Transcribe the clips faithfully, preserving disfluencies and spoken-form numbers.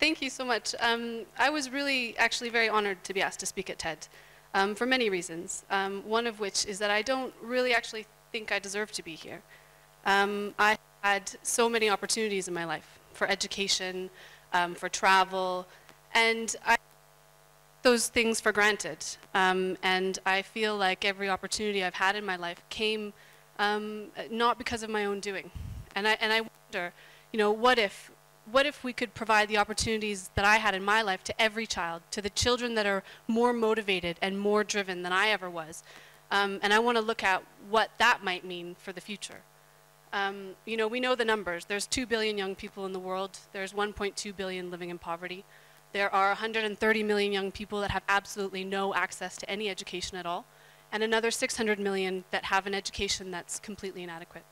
Thank you so much. Um, I was really actually very honored to be asked to speak at TED um, for many reasons, um, one of which is that I don't really actually think I deserve to be here. Um, I had so many opportunities in my life for education, um, for travel, and I took those things for granted. Um, and I feel like every opportunity I've had in my life came um, not because of my own doing. And I, and I wonder, you know, what if What if we could provide the opportunities that I had in my life to every child, to the children that are more motivated and more driven than I ever was? Um, and I want to look at what that might mean for the future. Um, you know, we know the numbers. There's two billion young people in the world. There's one point two billion living in poverty. There are one hundred thirty million young people that have absolutely no access to any education at all, and another six hundred million that have an education that's completely inadequate.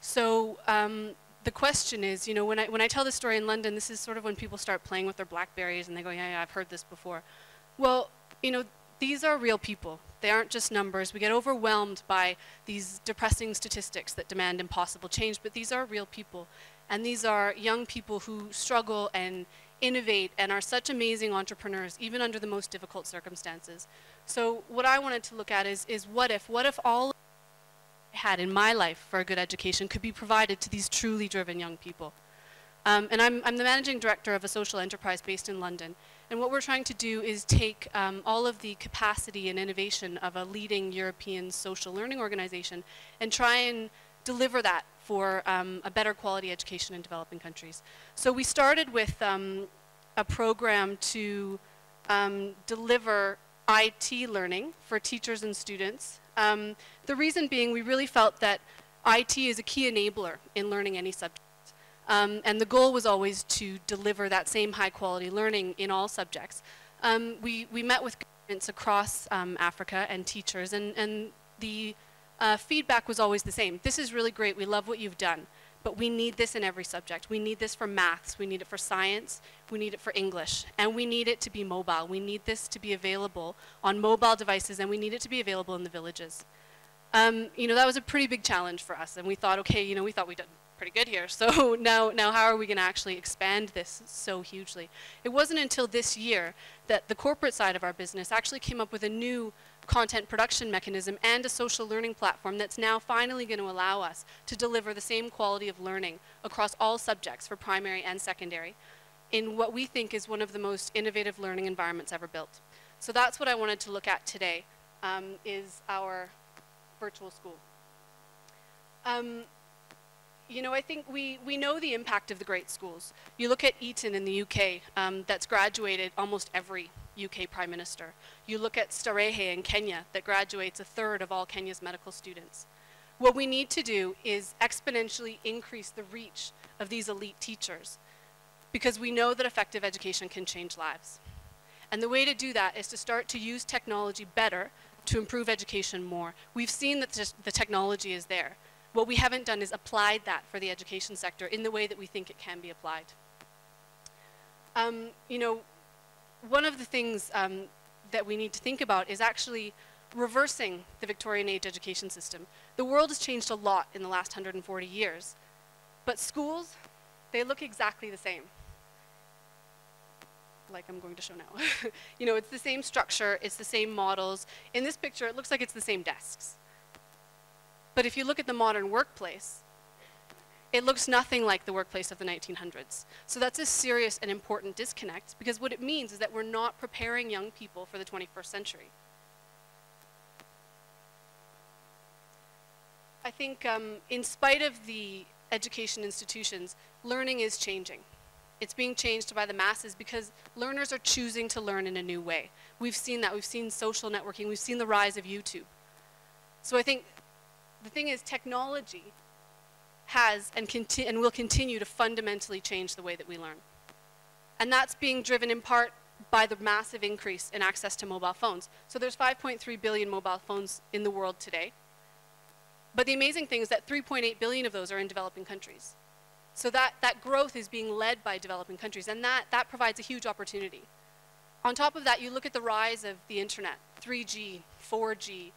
So, um, the question is, you know, when I, when I tell this story in London, this is sort of when people start playing with their Blackberries and they go, yeah, yeah, I've heard this before. Well, you know, these are real people. They aren't just numbers. We get overwhelmed by these depressing statistics that demand impossible change, but these are real people. And these are young people who struggle and innovate and are such amazing entrepreneurs, even under the most difficult circumstances. So what I wanted to look at is, is what if, what if all had in my life for a good education could be provided to these truly driven young people. Um, and I'm, I'm the managing director of a social enterprise based in London. And what we're trying to do is take um, all of the capacity and innovation of a leading European social learning organization and try and deliver that for um, a better quality education in developing countries. So we started with um, a program to um, deliver I T learning for teachers and students. Um, the reason being, we really felt that I T is a key enabler in learning any subject. Um, and the goal was always to deliver that same high quality learning in all subjects. Um, we, we met with governments across um, Africa and teachers, and, and the uh, feedback was always the same. This is really great, we love what you've done, but we need this in every subject. We need this for maths, we need it for science, we need it for English, and we need it to be mobile. We need this to be available on mobile devices, and we need it to be available in the villages. Um, you know, that was a pretty big challenge for us, and we thought, okay, you know, we thought we'd done pretty good here, so now, now how are we gonna actually expand this so hugely? It wasn't until this year that the corporate side of our business actually came up with a new content production mechanism and a social learning platform that's now finally going to allow us to deliver the same quality of learning across all subjects for primary and secondary in what we think is one of the most innovative learning environments ever built. So that's what I wanted to look at today, um, is our virtual school. Um, You know, I think we, we know the impact of the great schools. You look at Eton in the U K, um, that's graduated almost every U K Prime Minister. You look at Starehe in Kenya, that graduates a third of all Kenya's medical students. What we need to do is exponentially increase the reach of these elite teachers, because we know that effective education can change lives. And the way to do that is to start to use technology better to improve education more. We've seen that the technology is there. What we haven't done is applied that for the education sector in the way that we think it can be applied. Um, you know, one of the things um, that we need to think about is actually reversing the Victorian age education system. The world has changed a lot in the last one hundred forty years, but schools, they look exactly the same, like I'm going to show now. You know, it's the same structure, it's the same models. In this picture, it looks like it's the same desks. But if you look at the modern workplace, it looks nothing like the workplace of the nineteen hundreds. So that's a serious and important disconnect, because what it means is that we're not preparing young people for the twenty-first century. I think um, in spite of the education institutions, learning is changing. It's being changed by the masses because learners are choosing to learn in a new way. We've seen that. We've seen social networking. We've seen the rise of YouTube. So I think the thing is, technology has and, conti and will continue to fundamentally change the way that we learn. And that's being driven in part by the massive increase in access to mobile phones. So there's five point three billion mobile phones in the world today. But the amazing thing is that three point eight billion of those are in developing countries. So that, that growth is being led by developing countries, and that, that provides a huge opportunity. On top of that, you look at the rise of the internet, three G, four G,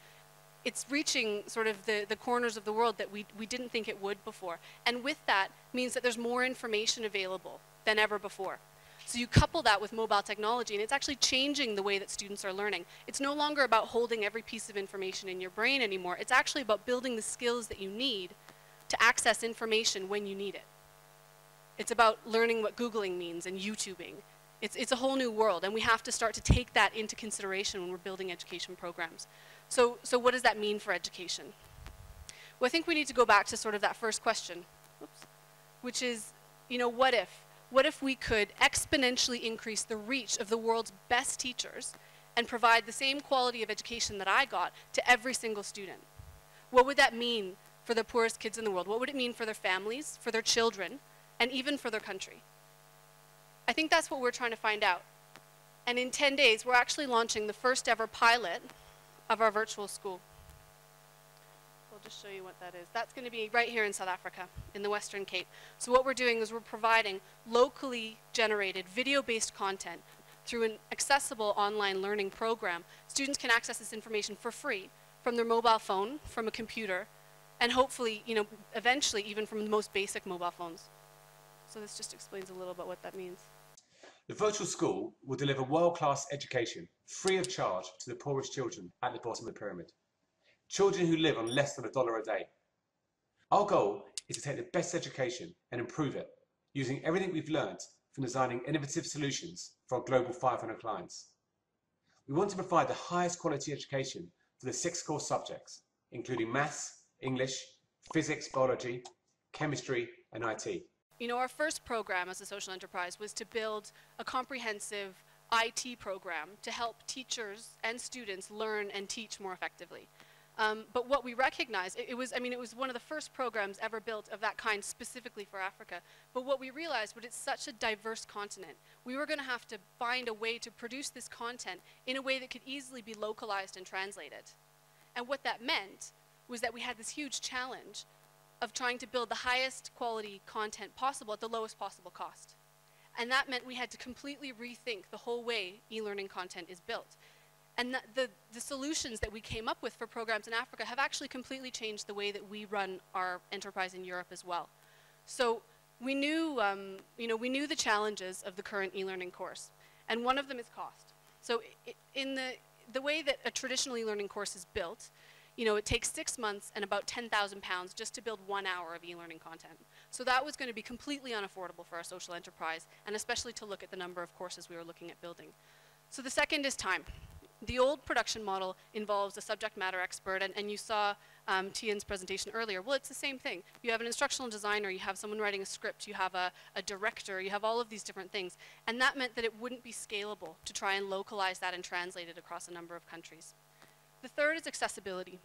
it's reaching sort of the, the corners of the world that we, we didn't think it would before. And with that means that there's more information available than ever before. So you couple that with mobile technology, and it's actually changing the way that students are learning. It's no longer about holding every piece of information in your brain anymore. It's actually about building the skills that you need to access information when you need it. It's about learning what Googling means and YouTubing. It's, it's a whole new world, and we have to start to take that into consideration when we're building education programs. So, so what does that mean for education? Well, I think we need to go back to sort of that first question, oops, which is, you know, what if? What if we could exponentially increase the reach of the world's best teachers and provide the same quality of education that I got to every single student? What would that mean for the poorest kids in the world? What would it mean for their families, for their children, and even for their country? I think that's what we're trying to find out. And in ten days, we're actually launching the first ever pilot of our virtual school. We'll just show you what that is. That's going to be right here in South Africa, in the Western Cape. So what we're doing is we're providing locally generated video-based content through an accessible online learning program. Students can access this information for free from their mobile phone, from a computer, and hopefully, you know, eventually even from the most basic mobile phones. So this just explains a little bit what that means. The virtual school will deliver world-class education, free of charge, to the poorest children at the bottom of the pyramid. Children who live on less than a dollar a day. Our goal is to take the best education and improve it, using everything we've learned from designing innovative solutions for our global five hundred clients. We want to provide the highest quality education for the six core subjects, including maths, English, physics, biology, chemistry, and I T. You know, our first program as a social enterprise was to build a comprehensive I T program to help teachers and students learn and teach more effectively. Um, but what we recognized, it, it was, I mean, it was one of the first programs ever built of that kind specifically for Africa. But what we realized was it's such a diverse continent. We were going to have to find a way to produce this content in a way that could easily be localized and translated. And what that meant was that we had this huge challenge of trying to build the highest quality content possible at the lowest possible cost. And that meant we had to completely rethink the whole way e-learning content is built. And the, the, the solutions that we came up with for programs in Africa have actually completely changed the way that we run our enterprise in Europe as well. So we knew, um, you know, we knew the challenges of the current e-learning course. And one of them is cost. So I, in the, the way that a traditional e-learning course is built, you know, it takes six months and about ten thousand pounds just to build one hour of e-learning content. So that was going to be completely unaffordable for our social enterprise, and especially to look at the number of courses we were looking at building. So the second is time. The old production model involves a subject matter expert, and, and you saw um, Tian's presentation earlier. Well, it's the same thing. You have an instructional designer, you have someone writing a script, you have a, a director, you have all of these different things. And that meant that it wouldn't be scalable to try and localize that and translate it across a number of countries. The third is accessibility.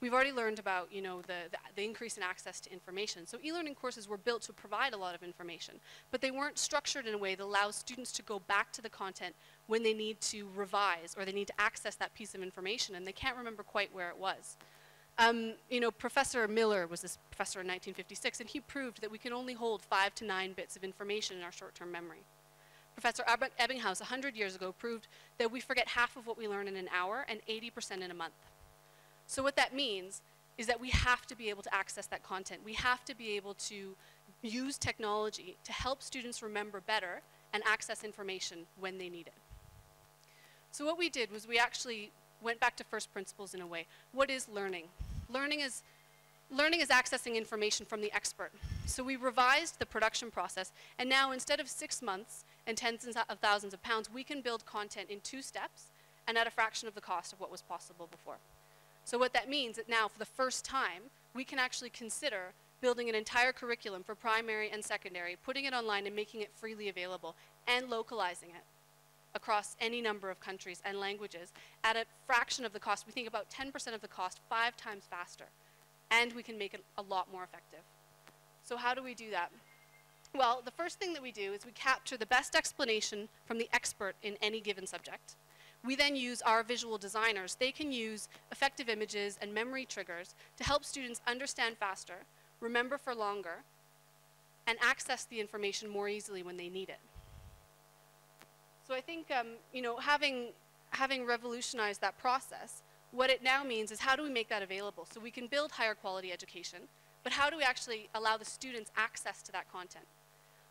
We've already learned about, you know, the, the, the increase in access to information. So e-learning courses were built to provide a lot of information, but they weren't structured in a way that allows students to go back to the content when they need to revise or they need to access that piece of information, and they can't remember quite where it was. Um, you know, Professor Miller was this professor in nineteen fifty-six, and he proved that we can only hold five to nine bits of information in our short-term memory. Professor Ebbinghaus one hundred years ago proved that we forget half of what we learn in an hour and eighty percent in a month. So what that means is that we have to be able to access that content. We have to be able to use technology to help students remember better and access information when they need it. So what we did was we actually went back to first principles in a way. What is learning? Learning is Learning is accessing information from the expert. So we revised the production process, and now instead of six months and tens of thousands of pounds, we can build content in two steps and at a fraction of the cost of what was possible before. So what that means is that now for the first time, we can actually consider building an entire curriculum for primary and secondary, putting it online and making it freely available, and localizing it across any number of countries and languages at a fraction of the cost. We think about ten percent of the cost, five times faster. And we can make it a lot more effective. So how do we do that? Well, the first thing that we do is we capture the best explanation from the expert in any given subject. We then use our visual designers. They can use effective images and memory triggers to help students understand faster, remember for longer, and access the information more easily when they need it. So I think, um, you know, having, having revolutionized that process, what it now means is how do we make that available? So we can build higher quality education, but how do we actually allow the students access to that content?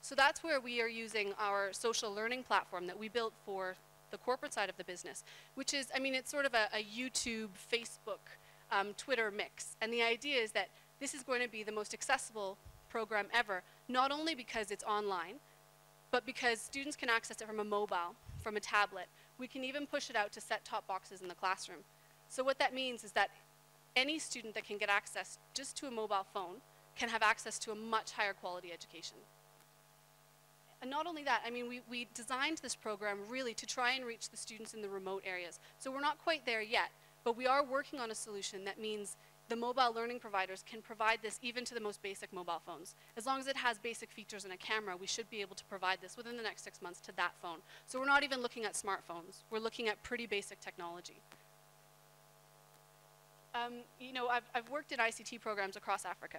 So that's where we are using our social learning platform that we built for the corporate side of the business, which is, I mean, it's sort of a, a YouTube, Facebook, um, Twitter mix. And the idea is that this is going to be the most accessible program ever, not only because it's online, but because students can access it from a mobile, from a tablet. We can even push it out to set-top boxes in the classroom. So what that means is that any student that can get access just to a mobile phone can have access to a much higher quality education. And not only that, I mean, we, we designed this program really to try and reach the students in the remote areas. So we're not quite there yet, but we are working on a solution that means the mobile learning providers can provide this even to the most basic mobile phones. As long as it has basic features and a camera, we should be able to provide this within the next six months to that phone. So we're not even looking at smartphones. We're looking at pretty basic technology. Um, you know, I've, I've worked in I C T programs across Africa,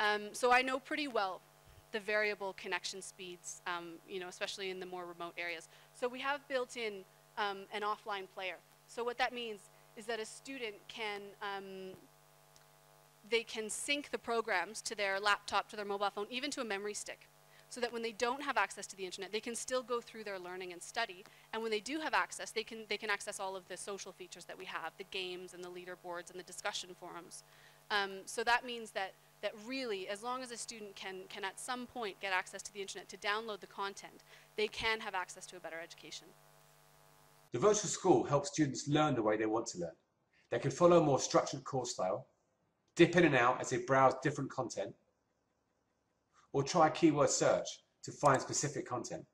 um, so I know pretty well the variable connection speeds, um, you know, especially in the more remote areas. So we have built in um, an offline player. So what that means is that a student can, um, they can sync the programs to their laptop, to their mobile phone, even to a memory stick, so that when they don't have access to the internet, they can still go through their learning and study. And when they do have access, they can, they can access all of the social features that we have, the games and the leaderboards and the discussion forums. Um, so that means that, that really, as long as a student can, can at some point get access to the internet to download the content, they can have access to a better education. The virtual school helps students learn the way they want to learn. They can follow a more structured course style, dip in and out as they browse different content, or try a keyword search to find specific content.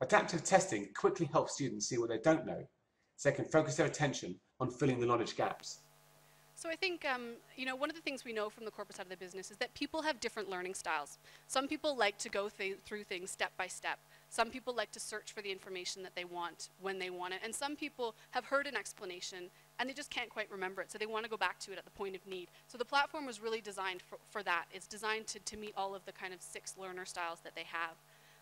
Adaptive testing quickly helps students see what they don't know, so they can focus their attention on filling the knowledge gaps. So I think, um, you know, one of the things we know from the corporate side of the business is that people have different learning styles. Some people like to go th- through things step by step. Some people like to search for the information that they want when they want it. And some people have heard an explanation and they just can't quite remember it, so they want to go back to it at the point of need. So the platform was really designed for, for that. It's designed to, to meet all of the kind of six learner styles that they have.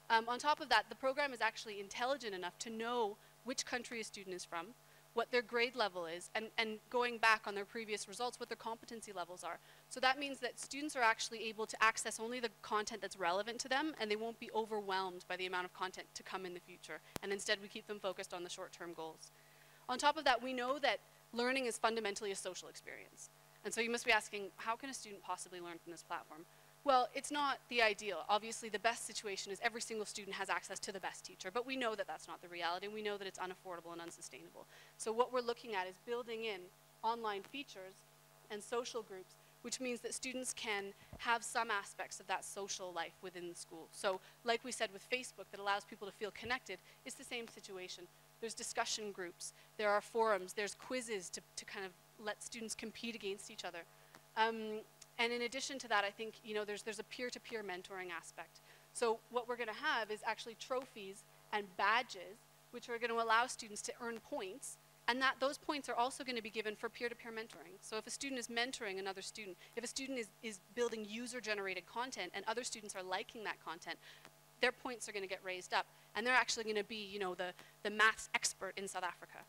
Um, on top of that, the program is actually intelligent enough to know which country a student is from, what their grade level is, and, and going back on their previous results, what their competency levels are. So that means that students are actually able to access only the content that's relevant to them, and they won't be overwhelmed by the amount of content to come in the future. And instead, we keep them focused on the short-term goals. On top of that, we know that learning is fundamentally a social experience. And so you must be asking, how can a student possibly learn from this platform? Well, it's not the ideal. Obviously, the best situation is every single student has access to the best teacher, but we know that that's not the reality. We know that it's unaffordable and unsustainable. So what we're looking at is building in online features and social groups, which means that students can have some aspects of that social life within the school. So like we said with Facebook, that allows people to feel connected, it's the same situation. There's discussion groups, there are forums, there's quizzes to, to kind of let students compete against each other. Um, And in addition to that, I think, you know, there's, there's a peer-to-peer mentoring aspect. So what we're going to have is actually trophies and badges, which are going to allow students to earn points. And that those points are also going to be given for peer-to-peer mentoring. So if a student is mentoring another student, if a student is, is building user-generated content and other students are liking that content, their points are going to get raised up. And they're actually going to be, you know, the, the maths expert in South Africa.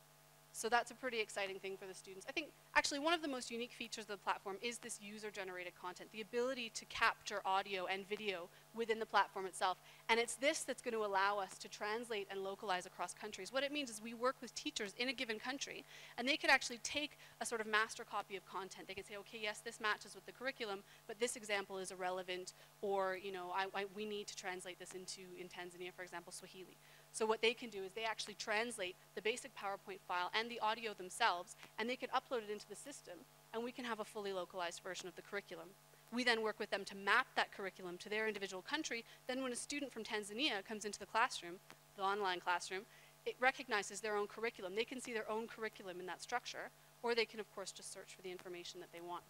So that's a pretty exciting thing for the students. I think actually one of the most unique features of the platform is this user-generated content, the ability to capture audio and video within the platform itself. And it's this that's going to allow us to translate and localize across countries. What it means is we work with teachers in a given country, and they can actually take a sort of master copy of content. They can say, okay, yes, this matches with the curriculum, but this example is irrelevant, or you know, I, I, we need to translate this into, in Tanzania, for example, Swahili. So what they can do is they actually translate the basic PowerPoint file and the audio themselves, and they can upload it into the system, and we can have a fully localized version of the curriculum. We then work with them to map that curriculum to their individual country. Then when a student from Tanzania comes into the classroom, the online classroom, it recognizes their own curriculum. They can see their own curriculum in that structure, or they can, of course, just search for the information that they want.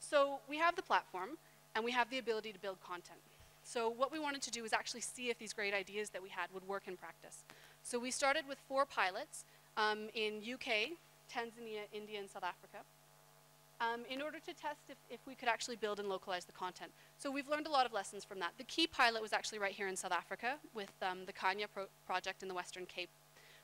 So we have the platform, and we have the ability to build content. So what we wanted to do was actually see if these great ideas that we had would work in practice. So we started with four pilots um, in U K, Tanzania, India, and South Africa um, in order to test if, if we could actually build and localize the content. So we've learned a lot of lessons from that. The key pilot was actually right here in South Africa with um, the Kanya pro project in the Western Cape.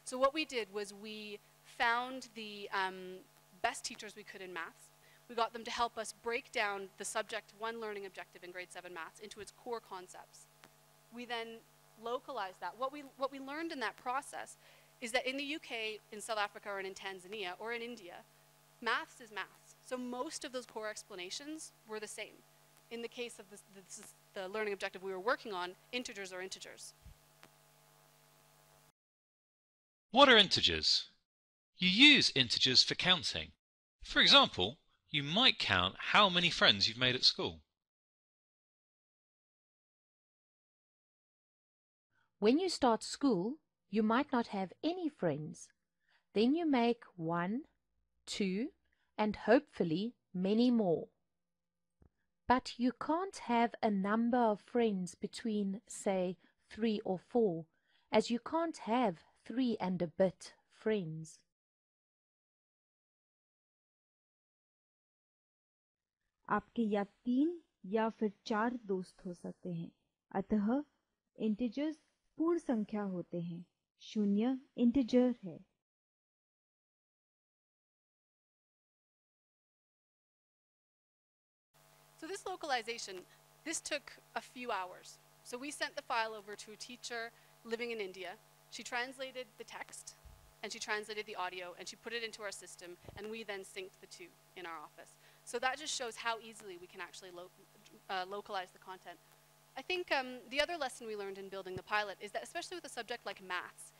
So what we did was we found the um, best teachers we could in maths. We got them to help us break down the subject one learning objective in grade seven maths into its core concepts. We then localized that. What we, what we learned in that process is that in the U K, in South Africa, or in Tanzania, or in India, maths is maths. So most of those core explanations were the same. In the case of this, this is the learning objective we were working on, integers are integers. What are integers? You use integers for counting. For example, you might count how many friends you've made at school. When you start school, you might not have any friends. Then you make one, two, and hopefully many more. But you can't have a number of friends between, say, three or four, as you can't have three and a bit friends. आपके या तीन या फिर चार दोस्त हो सकते हैं, अतः इंटिजर्स पूर्ण संख्या होते हैं, शून्य इंटिजर है. So this localization, this took a few hours. So we sent the file over to a teacher living in India. She translated the text, and she translated the audio, and she put it into our system, and we then synced the two in our office. So that just shows how easily we can actually lo uh, localize the content. I think um, the other lesson we learned in building the pilot is that, especially with a subject like maths,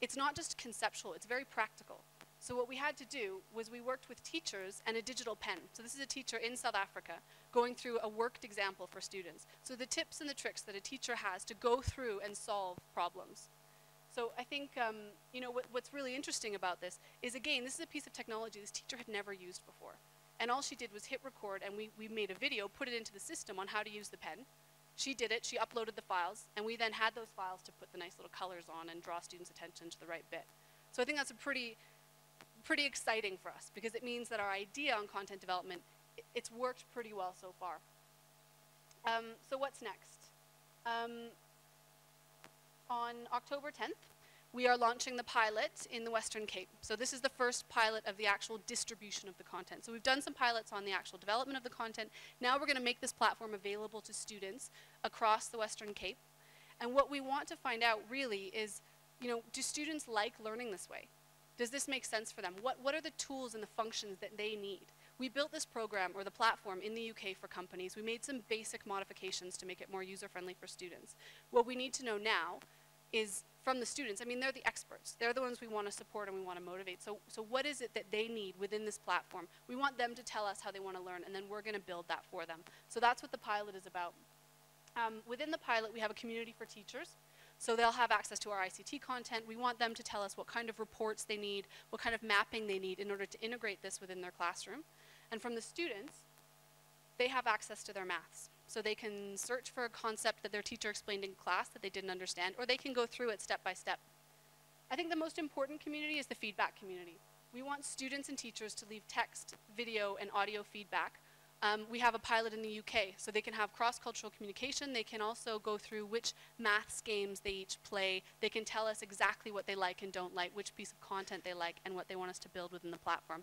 it's not just conceptual, it's very practical. So what we had to do was we worked with teachers and a digital pen. So this is a teacher in South Africa going through a worked example for students. So the tips and the tricks that a teacher has to go through and solve problems. So I think um, you know, what, what's really interesting about this is, again, this is a piece of technology this teacher had never used before. And all she did was hit record, and we, we made a video, put it into the system on how to use the pen. She did it, she uploaded the files, and we then had those files to put the nice little colors on and draw students' attention to the right bit. So I think that's a pretty pretty exciting for us, because it means that our idea on content development, it's worked pretty well so far. Um, so what's next? Um, on October tenth, we are launching the pilot in the Western Cape. So this is the first pilot of the actual distribution of the content. So we've done some pilots on the actual development of the content. Now we're going to make this platform available to students across the Western Cape. And what we want to find out really is, you know, do students like learning this way? Does this make sense for them? What, what are the tools and the functions that they need? We built this program, or the platform, in the U K for companies. We made some basic modifications to make it more user-friendly for students. What we need to know now is from the students. I mean, they're the experts. They're the ones we want to support and we want to motivate. So, so what is it that they need within this platform? We want them to tell us how they want to learn, and then we're going to build that for them. So that's what the pilot is about. Um, within the pilot, we have a community for teachers. So they'll have access to our I C T content. We want them to tell us what kind of reports they need, what kind of mapping they need in order to integrate this within their classroom. And from the students, they have access to their maths. So they can search for a concept that their teacher explained in class that they didn't understand, or they can go through it step by step. I think the most important community is the feedback community. We want students and teachers to leave text, video, and audio feedback. Um, we have a pilot in the U K, so they can have cross-cultural communication. They can also go through which maths games they each play. They can tell us exactly what they like and don't like, which piece of content they like, and what they want us to build within the platform.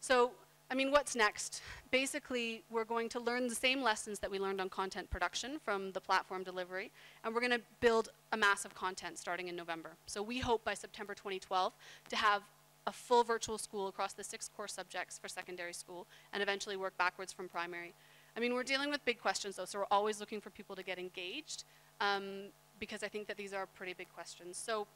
So, I mean, what's next? Basically, we're going to learn the same lessons that we learned on content production from the platform delivery, and we're going to build a mass of content starting in November. So we hope by September twenty twelve to have a full virtual school across the six core subjects for secondary school, and eventually work backwards from primary. I mean, we're dealing with big questions though, so we're always looking for people to get engaged, um, because I think that these are pretty big questions. So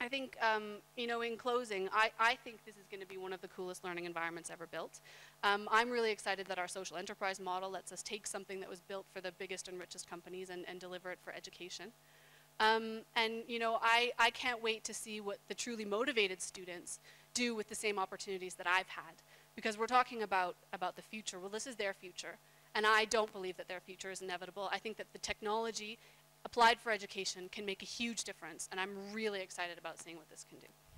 I think, um, you know, in closing, I, I think this is going to be one of the coolest learning environments ever built. Um, I'm really excited that our social enterprise model lets us take something that was built for the biggest and richest companies and, and deliver it for education. Um, and, you know, I, I can't wait to see what the truly motivated students do with the same opportunities that I've had. Because we're talking about, about the future. Well, this is their future. And I don't believe that their future is inevitable. I think that the technology applied for education can make a huge difference. And I'm really excited about seeing what this can do.